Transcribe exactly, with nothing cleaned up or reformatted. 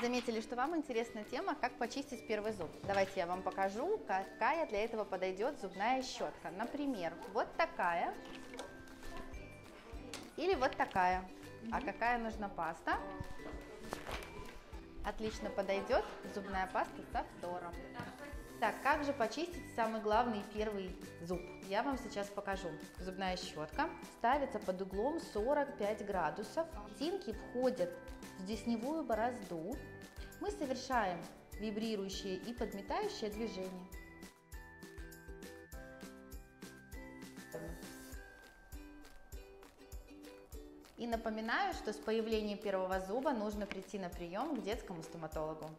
Заметили, что вам интересна тема, как почистить первый зуб. Давайте я вам покажу, какая для этого подойдет зубная щетка. Например, вот такая или вот такая. А какая нужна паста? Отлично подойдет зубная паста со фтором. Так, как же почистить самый главный первый зуб? Я вам сейчас покажу. Зубная щетка ставится под углом сорок пять градусов. Тинки входят в десневую борозду. Мы совершаем вибрирующие и подметающие движения. И напоминаю, что с появлением первого зуба нужно прийти на прием к детскому стоматологу.